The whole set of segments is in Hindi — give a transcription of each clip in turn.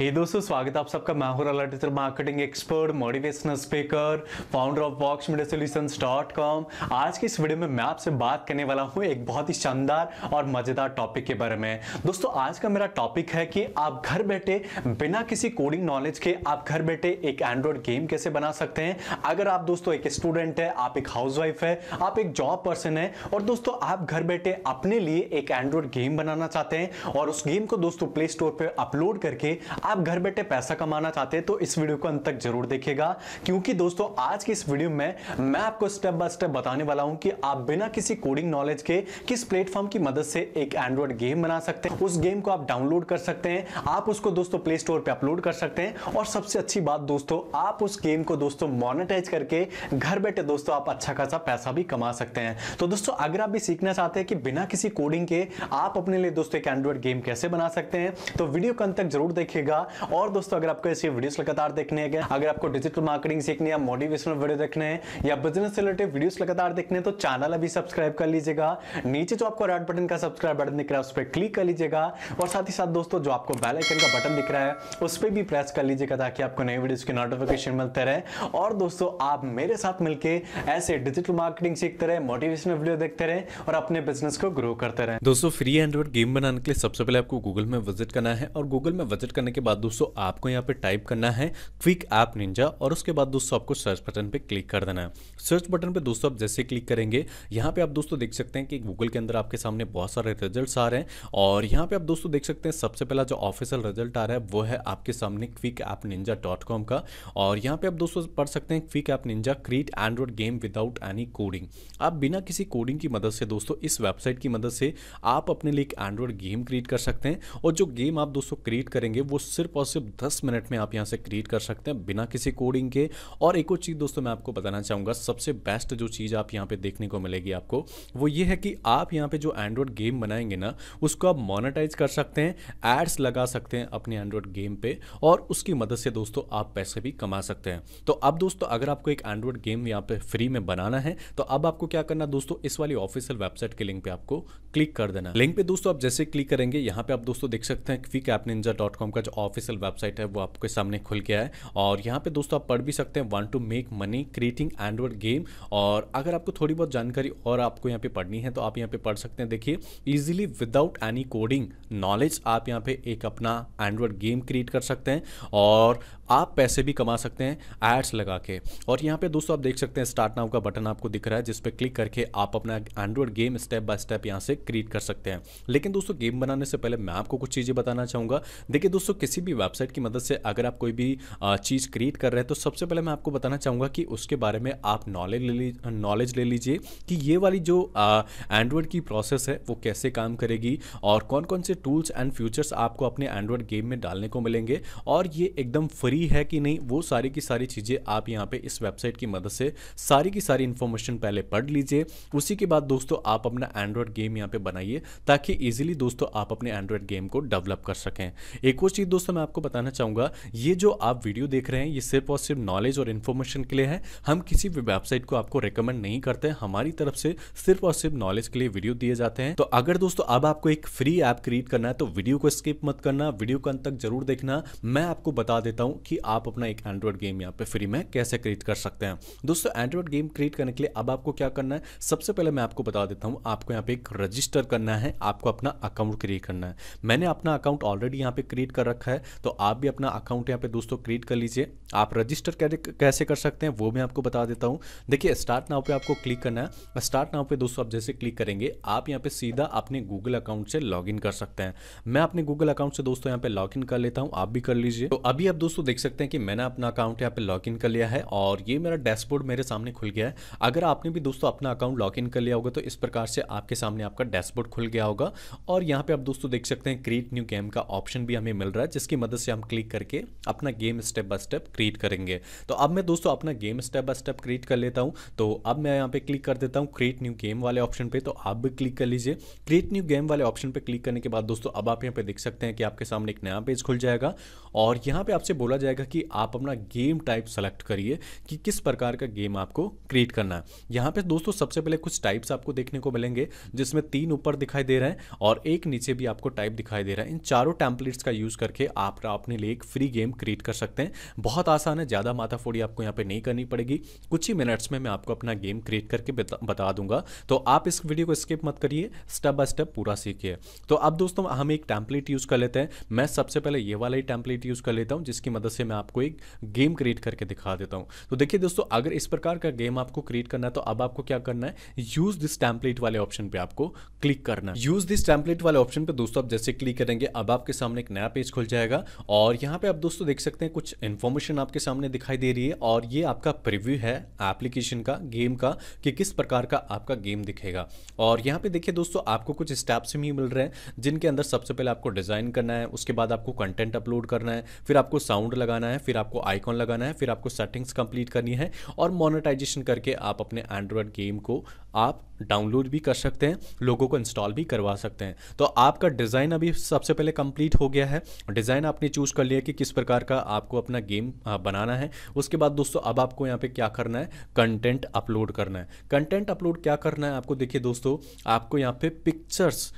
हे दोस्तों, स्वागत है आप सबका। मैं हूं teacher, marketing expert, motivational speaker, founder of Vox media solutions .com। आज के इस वीडियो में मैं आपसे बात करने वाला हूं एक बहुत ही शानदार और मजेदार टॉपिक के बारे में। दोस्तों, आज का मेरा टॉपिक है कि आप घर बैठे बिना किसी कोडिंग नॉलेज के आप घर बैठे एक एंड्रॉइड गेम कैसे बना सकते हैं। अगर आप दोस्तों एक स्टूडेंट है, आप एक हाउसवाइफ है, आप एक जॉब पर्सन है और दोस्तों आप घर बैठे अपने लिए एक एंड्रॉइड गेम बनाना चाहते हैं और उस गेम को दोस्तों प्ले स्टोर पर अपलोड करके आप घर बैठे पैसा कमाना चाहते हैं, तो इस वीडियो को अंत तक जरूर देखिएगा, क्योंकि दोस्तों आज की इस वीडियो में मैं आपको स्टेप बाय स्टेप बताने वाला हूं कि आप बिना किसी कोडिंग नॉलेज के किस प्लेटफॉर्म की मदद से एक एंड्रॉइड गेम बना सकते हैं। उस गेम को आप डाउनलोड कर सकते हैं, आप उसको दोस्तों प्ले स्टोर पे अपलोड कर सकते हैं और सबसे अच्छी बात दोस्तों, आप उस गेम को दोस्तों मोनेटाइज करके घर बैठे दोस्तों आप अच्छा खासा पैसा भी कमा सकते हैं। तो दोस्तों अगर आप भी सीखना चाहते हैं कि बिना किसी कोडिंग के आप अपने लिए दोस्तों एक एंड्रॉइड गेम कैसे बना सकते हैं, तो वीडियो को अंत तक जरूर देखिएगा। और दोस्तों अगर आपको ऐसी वीडियोस लगातार देखने हैं, अगर आपको डिजिटल मार्केटिंग सीखनी है, मोटिवेशनल वीडियो देखने हैं या बिजनेस से रिलेटेड वीडियोस लगातार देखने हैं, तो चैनल अभी सब्सक्राइब कर लीजिएगा। नीचे जो आपको रेड बटन का सब्सक्राइब बटन दिख रहा है उस पर क्लिक कर लीजिएगा और साथ ही साथ दोस्तों जो आपको बेल आइकन का बटन दिख रहा है उस पर भी प्रेस कर लीजिएगा, ताकि आपको नई वीडियोस की नोटिफिकेशन मिलते रहे। और दोस्तों आप मेरे साथ मिलकर ऐसे डिजिटल मार्केटिंग सीखते रहे, मोटिवेशनल वीडियो देखते रहे और अपने बिजनेस को ग्रो करते रहे। दोस्तों फ्री एंड्रॉइड गेम बनाने के लिए सबसे पहले आपको गूगल में विजिट करना है और गूगल में विजिट करने के बाद दोस्तों आपको यहाँ पे टाइप करना है क्विक ऐप निंजा और उसके बाद दोस्तों आपको सर्च बटन पे क्लिक कर देना है। सर्च बटन पे दोस्तों आप जैसे क्लिक करेंगे, यहाँ पे आप दोस्तों देख सकते हैं कि गूगल के अंदर आपके सामने बहुत सारे रिजल्ट्स आ रहे हैं और यहाँ पे आप दोस्तों देख सकते हैं सबसे पहला जो ऑफिशियल रिजल्ट आ रहा है वो है आपके सामने क्विक ऐप निंजा .com का। और यहाँ पे आप दोस्तों पढ़ सकते हैं Quick App Ninja create Android game without any coding. आप बिना किसी कोडिंग की मदद से दोस्तों इस वेबसाइट की मदद से आप अपने लिए एक एंड्रॉइड गेम क्रिएट कर सकते हैं और जो गेम आप दोस्तों क्रिएट करेंगे वो सिर्फ और सिर्फ 10 मिनट में आप यहां से क्रिएट कर सकते हैं बिना किसी कोडिंग के। और एक और चीज दोस्तों मैं आपको बताना चाहूंगा, सबसे बेस्ट जो चीज आप यहां पे देखने को मिलेगी आपको वो ये है कि आप यहां पे जो एंड्रॉइड गेम बनाएंगे ना उसको आप मोनेटाइज कर सकते हैं, एड्स लगा सकते हैं अपने एंड्रॉइड गेम पे और उसकी मदद से दोस्तों आप पैसे भी कमा सकते हैं। तो अब दोस्तों अगर आपको एक एंड्रॉइड गेम यहाँ पे फ्री में बनाना है तो अब आपको क्या करना दोस्तों, इस वाली ऑफिशियल वेबसाइट के लिंक पे आपको क्लिक कर देना। लिंक पे दोस्तों आप जैसे क्लिक करेंगे यहाँ पे आप दोस्तों देख सकते हैं क्विक ऐप निंजा .com का जो ऑफिशियल वेबसाइट है वो आपके सामने खुल गया है और यहाँ पे दोस्तों आप पढ़ भी सकते हैं want to make money creating Android game. और अगर आपको थोड़ी बहुत जानकारी और आपको यहाँ पे पढ़नी है तो आप यहाँ पे पढ़ सकते हैं। देखिए, easily without any coding knowledge आप यहाँ पे एक अपना एंड्रॉइड गेम क्रिएट कर सकते हैं और आप पैसे भी कमा सकते हैं एड्स लगा के। और यहाँ पे दोस्तों आप देख सकते हैं स्टार्ट नाउ का बटन आपको दिख रहा है, जिस पे क्लिक करके आप अपना Android game step by step यहाँ से क्रिएट कर सकते हैं। लेकिन दोस्तों गेम बनाने से पहले मैं आपको कुछ चीज़ें बताना चाहूँगा। देखिए दोस्तों, किसी भी वेबसाइट की मदद से अगर आप कोई भी चीज़ क्रिएट कर रहे हैं तो सबसे पहले मैं आपको बताना चाहूँगा कि उसके बारे में आप नॉलेज ले लीजिए कि ये वाली जो एंड्रॉइड की प्रोसेस है वो कैसे काम करेगी और कौन कौन से टूल्स एंड फीचर्स आपको अपने एंड्रॉइड गेम में डालने को मिलेंगे और ये एकदम फ्री है कि नहीं, वो सारी की सारी चीज़ें आप यहाँ पे इस वेबसाइट की मदद से सारी की सारी इन्फॉर्मेशन पहले पढ़ लीजिए। उसी के बाद दोस्तों आप अपना एंड्रॉइड गेम यहाँ पे बनाइए ताकि ईजिली दोस्तों आप अपने एंड्रॉइड गेम को डेवलप कर सकें। एक और चीज़ दोस्तों मैं आपको बताना चाहूँगा, ये जो आप वीडियो देख रहे हैं ये सिर्फ और सिर्फ नॉलेज और इन्फॉर्मेशन के लिए है। हम किसी भी वेबसाइट को आपको रेकमेंड नहीं करते हैं, हमारी तरफ से सिर्फ और सिर्फ नॉलेज के लिए वीडियो दिए जाते हैं। तो अगर दोस्तों अब आपको एक फ्री ऐप क्रिएट करना है तो वीडियो को स्किप मत करना, वीडियो को अंत तक जरूर देखना। मैं आपको बता देता हूँ कि आप अपना एक एंड्रॉइड गेम यहाँ पे फ्री में कैसे क्रिएट कर सकते हैं। दोस्तों एंड्रॉइड गेम क्रिएट करने के लिए अब आपको क्या करना है, सबसे पहले मैं आपको बता देता हूँ, आपको यहाँ पे एक रजिस्टर करना है, आपको अपना अकाउंट क्रिएट करना है। मैंने अपना अकाउंट ऑलरेडी यहाँ पे क्रिएट कर रखा है, तो आप भी अपना अकाउंट यहाँ पे दोस्तों क्रिएट कर लीजिए। आप रजिस्टर कैसे कर सकते हैं वो मैं आपको बता देता हूँ। देखिए स्टार्ट नाउ पे आपको क्लिक करना है। स्टार्ट नाउ पे दोस्तों आप जैसे क्लिक करेंगे आप यहाँ पे सीधा अपने गूगल अकाउंट से लॉगिन कर सकते हैं। मैं अपने गूगल अकाउंट से दोस्तों यहाँ पे लॉगिन कर लेता हूँ, आप भी कर लीजिए। तो अभी आप दोस्तों देख सकते हैं कि मैंने अपना अकाउंट यहाँ पे लॉगिन कर लिया है और ये मेरा डैशबोर्ड मेरे सामने खुल गया है। अगर आपने भी दोस्तों अपना अकाउंट लॉगिन कर लिया होगा तो इस प्रकार से आपके सामने आपका डैशबोर्ड खुल गया होगा और यहाँ पे आप दोस्तों देख सकते हैं क्रिएट न्यू गेम का ऑप्शन भी हमें मिल रहा है, जिसकी मदद से हम क्लिक करके अपना game step by step create करेंगे। तो अब मैं दोस्तों अपना game step by step create कर लेता हूं। तो अब मैं यहां पे क्लिक कर देता हूं क्रिएट न्यू गेम वाले ऑप्शन पे, तो आप भी क्लिक कर लीजिए। क्रिएट न्यू गेम वाले ऑप्शन पे क्लिक करने के बाद दोस्तों अब आप यहां पे देख सकते हैं कि आपके सामने एक नया पेज खुल जाएगा और यहां पे आपसे बोला जाएगा कि आप अपना गेम टाइप सेलेक्ट करिए कि किस प्रकार का गेम आपको क्रिएट करना है। यहां पे दोस्तों सबसे पहले कुछ टाइप्स आपको देखने को मिलेंगे, जिसमें 3 ऊपर दिखाई दे रहे हैं और एक नीचे भी आपको टाइप दिखाई दे रहा है। इन चारों टेम्पलेट्स का यूज करके आप अपने लिए एक फ्री गेम क्रिएट कर सकते हैं। बहुत आसान है, ज़्यादा माथाफोड़ी आपको यहाँ पे नहीं करनी पड़ेगी। कुछ ही मिनट्स में मैं आपको अपना गेम क्रिएट करके बता दूंगा, तो आप इस वीडियो को स्किप मत करिए, स्टेप बाय स्टेप पूरा सीखिए। तो अब दोस्तों हम एक टेम्पलेट यूज़ कर लेते हैं। मैं सबसे पहले ये वाला ही टेम्पलेट यूज़ कर लेता हूँ, जिसकी मदद से मैं आपको एक गेम क्रिएट करके दिखा देता हूँ। तो देखिए दोस्तों, अगर इस प्रकार का गेम आपको क्रिएट करना है तो अब आपको क्या करना है, यूज़ दिस टेम्पलेट वाले ऑप्शन पर आपको क्लिक करना है। यूज़ दिस टेम्पलेट वाले ऑप्शन पर दोस्तों आप जैसे क्लिक करेंगे, अब आपके सामने एक नया पेज खुल जाएगा और यहाँ पे आप दोस्तों देख सकते हैं कुछ इन्फॉर्मेशन आपके सामने दिखाई दे रही है। और ये आपका प्रीव्यू है एप्लीकेशन का, गेम का, कि किस प्रकार का आपका गेम दिखेगा। और यहाँ पे देखिए दोस्तों, आपको कुछ स्टेप्स भी मिल रहे हैं, जिनके अंदर सबसे पहले आपको डिज़ाइन करना है, उसके बाद आपको कंटेंट अपलोड करना है, फिर आपको साउंड लगाना है, फिर आपको आइकॉन लगाना है, फिर आपको सेटिंग्स कंप्लीट करनी है और मोनेटाइजेशन करके आप अपने एंड्रॉयड गेम को आप डाउनलोड भी कर सकते हैं, लोगों को इंस्टॉल भी करवा सकते हैं। तो आपका डिज़ाइन अभी सबसे पहले कंप्लीट हो गया है। डिज़ाइन आपने चूज़ कर लिया कि किस प्रकार का आपको अपना गेम बनाना है। उसके बाद दोस्तों अब आपको यहाँ पे क्या करना है, कंटेंट अपलोड करना है। कंटेंट अपलोड क्या करना है आपको, देखिए दोस्तों, आपको यहाँ पे पिक्चर्स,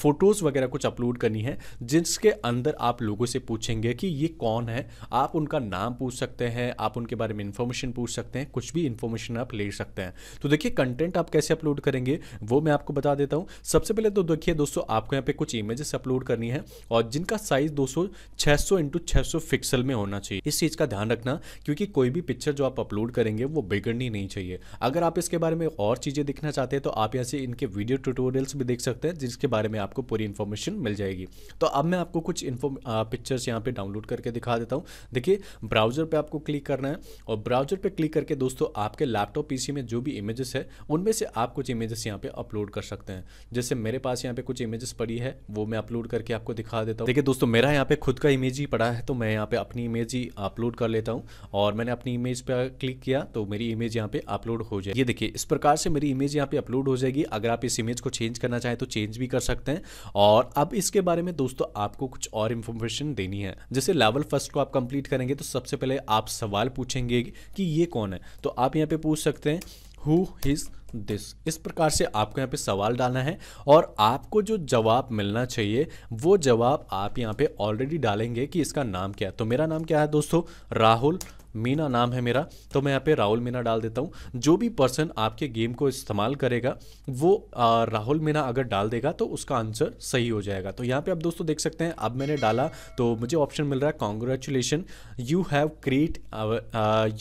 फोटोज़ वगैरह कुछ अपलोड करनी है, जिसके अंदर आप लोगों से पूछेंगे कि ये कौन है। आप उनका नाम पूछ सकते हैं, आप उनके बारे में इन्फॉर्मेशन पूछ सकते हैं, कुछ भी इन्फॉर्मेशन आप ले सकते हैं। तो देखिए कंटेंट आप कैसे अपलोड करेंगे वो मैं आपको बता देता हूँ। सबसे पहले तो देखिए दोस्तों, आपको यहाँ पे कुछ इमेजेस अपलोड करनी है और जिनका साइज 600x600 पिक्सल में होना चाहिए। इस चीज़ का ध्यान रखना, क्योंकि कोई भी पिक्चर जो आप अपलोड करेंगे वो बिगड़नी नहीं चाहिए। अगर आप इसके बारे में और चीज़ें देखना चाहते हैं तो आप यहाँ से इनके वीडियो ट्यूटोरियल्स भी देख सकते हैं, जिसके बारे में आपको पूरी इन्फॉर्मेशन मिल जाएगी। तो अब मैं आपको कुछ पिक्चर्स यहाँ पर डाउनलोड करके दिखा देता हूँ। देखिए ब्राउज़र पर आपको क्लिक करना है और ब्राउज़र पर क्लिक करके दोस्तों आपके लैपटॉप पीसी में जो भी इमेजेस है उनमें से आप कुछ इमेजेस यहाँ पे अपलोड कर सकते हैं। जैसे मेरे पास यहाँ पे कुछ इमेजेस पड़ी है, वो मैं अपलोड करके आपको दिखा देता हूँ। देखिए दोस्तों, मेरा यहाँ पे खुद का इमेज ही पड़ा है, तो मैं यहाँ पे अपनी इमेज ही अपलोड कर लेता हूँ। और मैंने अपनी इमेज पे क्लिक किया तो मेरी इमेज यहाँ पे अपलोड हो जाए। ये देखिए, इस प्रकार से मेरी इमेज यहाँ पे अपलोड हो जाएगी। अगर आप इस इमेज को चेंज करना चाहें तो चेंज भी कर सकते हैं। और अब इसके बारे में दोस्तों आपको कुछ और इन्फॉर्मेशन देनी है। जैसे लेवल फर्स्ट को आप कंप्लीट करेंगे तो सबसे पहले आप सवाल पूछेंगे कि ये कौन है, तो आप यहाँ पे पूछ सकते हैं हु इज दिस। इस प्रकार से आपको यहाँ पे सवाल डालना है और आपको जो जवाब मिलना चाहिए वो जवाब आप यहाँ पे ऑलरेडी डालेंगे कि इसका नाम क्या है। तो मेरा नाम क्या है दोस्तों, राहुल मीना नाम है मेरा, तो मैं यहाँ पे राहुल मीना डाल देता हूँ। जो भी पर्सन आपके गेम को इस्तेमाल करेगा वो राहुल मीना अगर डाल देगा तो उसका आंसर सही हो जाएगा। तो यहाँ पे आप दोस्तों देख सकते हैं, अब मैंने डाला तो मुझे ऑप्शन मिल रहा है congratulation you have create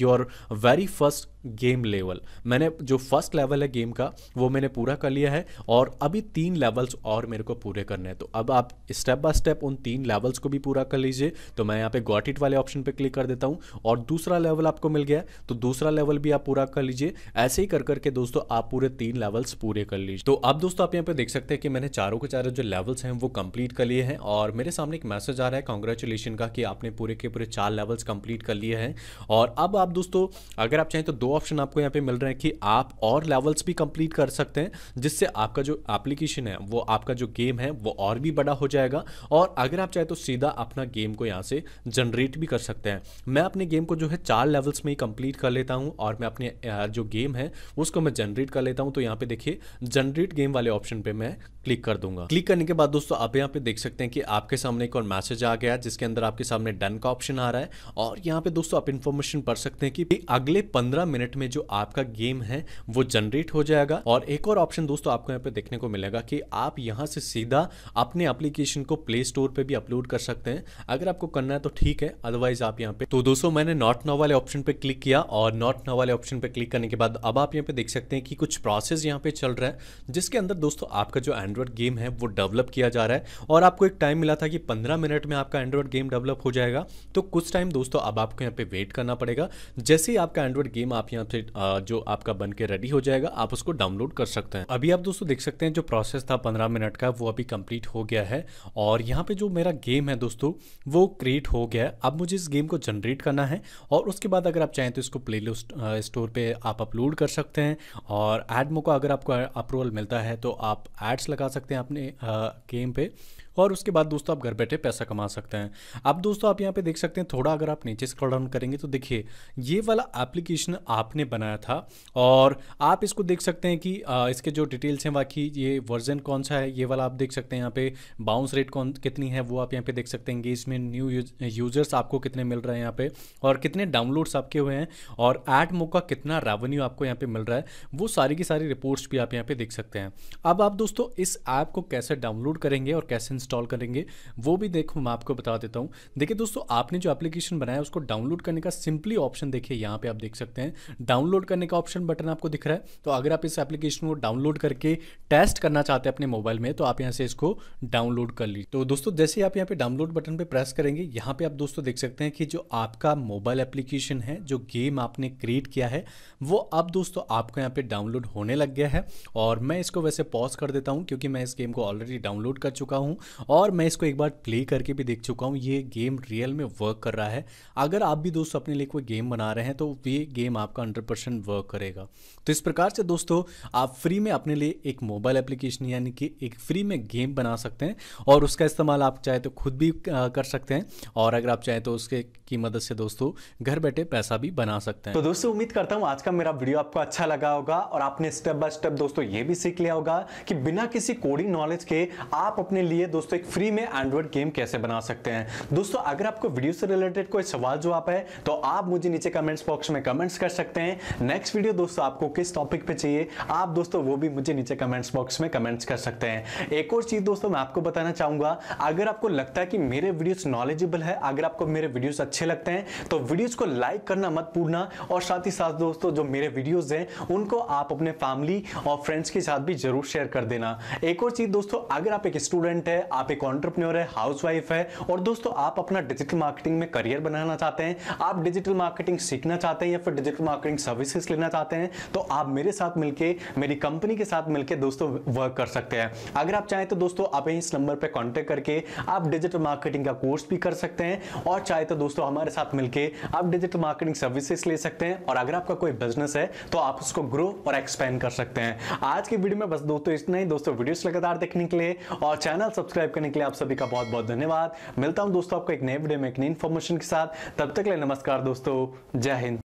your very first game level. मैंने जो फर्स्ट लेवल है गेम का वो मैंने पूरा कर लिया है और अभी 3 लेवल्स और मेरे को पूरे करने हैं। तो अब आप स्टेप बाय स्टेप उन 3 लेवल्स को भी पूरा कर लीजिए। तो मैं यहाँ पे गॉट इट वाले ऑप्शन पे क्लिक कर देता हूँ और दूसरा लेवल आपको मिल गया, तो दूसरा लेवल भी आप पूरा कर लीजिए। ऐसे ही कर करके दोस्तों आप पूरे 3 लेवल्स पूरे कर लीजिए। तो अब दोस्तों आप यहाँ पे देख सकते हैं कि मैंने चारों के चारों जो लेवल्स हैं वो कंप्लीट कर लिए हैं और मेरे सामने एक मैसेज आ रहा है कॉन्ग्रेचुलेशन का कि आपने पूरे के पूरे 4 लेवल्स कंप्लीट कर लिए हैं। और अब आप दोस्तों अगर आप चाहें तो 2 ऑप्शन आपको यहाँ पे मिल रहे हैं कि आप और लेवल्स भी कंप्लीट कर सकते हैं, जिससे आपका जो एप्लीकेशन है वो, आपका जो गेम है वो और भी बड़ा हो जाएगा। और अगर आप चाहे तो सीधा अपना गेम को यहाँ से जनरेट भी कर सकते हैं। मैं अपने गेम को जो है 4 लेवल्स में ही कंप्लीट कर लेता हूँ और मैं अपने जो गेम है उसको मैं जनरेट कर लेता हूँ। तो यहाँ पे देखिए जनरेट गेम वाले ऑप्शन पर मैं क्लिक कर दूंगा। क्लिक करने के बाद दोस्तों आप यहाँ पे देख सकते हैं कि आपके सामने एक और मैसेज आ गया, जिसके अंदर आपके सामने डन का ऑप्शन आ रहा है। और यहाँ पे दोस्तों आप इन्फॉर्मेशन पढ़ सकते हैं कि अगले 15 मिनट में जो आपका गेम है वो जनरेट हो जाएगा। और एक और ऑप्शन दोस्तों आपको यहाँ पे देखने को मिलेगा कि आप यहाँ से सीधा अपने एप्लीकेशन को प्ले स्टोर पे भी अपलोड कर सकते हैं। अगर आपको करना है तो ठीक है, अदरवाइज आप यहाँ पे। तो दोस्तों मैंने नॉट नाउ वाले ऑप्शन पे क्लिक किया और नॉट नाउ वाले ऑप्शन पे क्लिक करने के बाद अब आप यहाँ पे देख सकते हैं कि कुछ प्रोसेस यहाँ पे चल रहा है, जिसके अंदर दोस्तों आपका जो एंड्रॉयड गेम है वो डेवलप किया जा रहा है। और आपको एक टाइम मिला था कि 15 मिनट में आपका एंड्रॉयड गेम डेवलप हो जाएगा। तो कुछ टाइम दोस्तों अब आपको यहाँ पे वेट करना पड़ेगा। जैसे ही आपका एंड्रॉयड गेम आप यहाँ से जो आपका बन के रेडी हो जाएगा आप उसको डाउनलोड कर सकते हैं। अभी आप दोस्तों देख सकते हैं जो प्रोसेस था 15 मिनट का वो अभी कंप्लीट हो गया है और यहाँ पे जो मेरा गेम है दोस्तों वो क्रिएट हो गया है। अब मुझे इस गेम को जनरेट करना है और उसके बाद अगर आप चाहें तो इसको प्ले स्टोर पे आप अपलोड कर सकते हैं। और एड मो को अगर आपको अप्रूवल मिलता है तो आप एड्स लगा सकते हैं अपने गेम पे। और उसके बाद दोस्तों आप घर बैठे पैसा कमा सकते हैं। अब दोस्तों आप यहाँ पे देख सकते हैं, थोड़ा अगर आप नीचे स्क्रॉल डाउन करेंगे तो देखिए ये वाला एप्लीकेशन आपने बनाया था और आप इसको देख सकते हैं कि इसके जो डिटेल्स हैं बाकी ये वर्जन कौन सा है ये वाला आप देख सकते हैं। यहाँ पे बाउंस रेट कितनी है वो आप यहाँ पे देख सकते हैं, इसमें न्यू यूजर्स आपको कितने मिल रहे हैं यहाँ पे और कितने डाउनलोड्स आपके हुए हैं और एड मो का कितना रेवेन्यू आपको यहाँ पे मिल रहा है, वो सारी की सारी रिपोर्ट्स भी आप यहाँ पे देख सकते हैं। अब आप दोस्तों इस ऐप को कैसे डाउनलोड करेंगे और कैसे इंस्टॉल करेंगे वो भी देखो मैं आपको बता देता हूँ। देखिए दोस्तों आपने जो एप्लीकेशन बनाया उसको डाउनलोड करने का सिंपली ऑप्शन देखिए यहाँ पे आप देख सकते हैं, डाउनलोड करने का ऑप्शन बटन आपको दिख रहा है। तो अगर आप इस एप्लीकेशन को डाउनलोड करके टेस्ट करना चाहते हैं अपने मोबाइल में तो आप यहाँ से इसको डाउनलोड कर लीजिए। तो दोस्तों जैसे आप यहाँ पे डाउनलोड बटन पे प्रेस करेंगे यहाँ पे आप दोस्तों देख सकते हैं कि जो आपका मोबाइल एप्लीकेशन है जो गेम आपने क्रिएट किया है वो अब दोस्तों आपको यहाँ पे डाउनलोड होने लग गया है। और मैं इसको वैसे पॉज कर देता हूँ क्योंकि मैं इस गेम को ऑलरेडी डाउनलोड कर चुका हूँ और मैं इसको एक बार प्ले करके भी देख चुका हूँ, ये गेम रियल में वर्क कर रहा है। अगर आप भी दोस्तों अपने लिए कोई गेम बना रहे हैं तो ये गेम आपका 100% वर्क करेगा। तो इस प्रकार से दोस्तों आप फ्री में अपने लिए एक मोबाइल एप्लीकेशन यानी कि एक फ्री में गेम बना सकते हैं और उसका इस्तेमाल आप चाहे तो खुद भी कर सकते हैं और अगर आप चाहे तो उसके की मदद से दोस्तों घर बैठे पैसा भी बना सकते हैं। तो दोस्तों उम्मीद करता हूँ आज का मेरा वीडियो आपको अच्छा लगा होगा और आपने स्टेप बाय स्टेप दोस्तों ये भी सीख लिया होगा कि बिना किसी कोडिंग नॉलेज के आप अपने लिए दोस्तों एक फ्री में एंड्रॉइड गेम कैसे बना सकते हैं। दोस्तों अगर आपको वीडियो से रिलेटेड कोई सवाल जो आप है तो आप मुझे नीचे कमेंट्स बॉक्स में कमेंट्स कर सकते हैं। नेक्स्ट वीडियो दोस्तों आपको किस टॉपिक पे चाहिए आप दोस्तों वो भी मुझे नीचे कमेंट्स बॉक्स में कमेंट्स कर सकते हैं। एक और चीज दोस्तों मैं आपको बताना चाहूंगा, अगर आपको लगता है कि मेरे वीडियोस नॉलेजेबल है, अगर आपको मेरे वीडियोस अच्छे लगते हैं तो वीडियोस को लाइक करना मत भूलना और साथ ही साथ दोस्तों जो मेरे वीडियोस हैं उनको आप अपने फैमिली और फ्रेंड्स के साथ भी जरूर शेयर कर देना। एक और चीज दोस्तों, अगर आप एक स्टूडेंट है, आप एक एंटरप्रेन्योर है, हाउसवाइफ है और दोस्तों आप अपना डिजिटल मार्केटिंग में करियर बनाना चाहते हैं, आप डिजिटल मार्केटिंग सीखना चाहते हैं या फिर डिजिटल मार्केटिंग सर्विसेज लेना चाहते हैं तो आप मेरे साथ मिलकर मेरी कंपनी के साथ मिलकर दोस्तों वर्क कर सकते हैं। अगर आप चाहें तो दोस्तों आप इस नंबर पर कॉन्टेक्ट करके आप डिजिटल मार्केटिंग का कोर्स भी कर सकते हैं और चाहे तो दोस्तों हमारे साथ मिलके आप डिजिटल मार्केटिंग सर्विसेज ले सकते हैं और अगर आपका कोई बिजनेस है तो आप उसको ग्रो और एक्सपेंड कर सकते हैं। आज की वीडियो में बस दोस्तों इतना ही। दोस्तों वीडियोस लगातार देखने के लिए और चैनल सब्सक्राइब करने के लिए आप सभी का बहुत बहुत धन्यवाद। मिलता हूं दोस्तों आपको एक नए वीडियो में एक नई इन्फॉर्मेशन के साथ, तब तक के लिए नमस्कार दोस्तों, जय हिंद।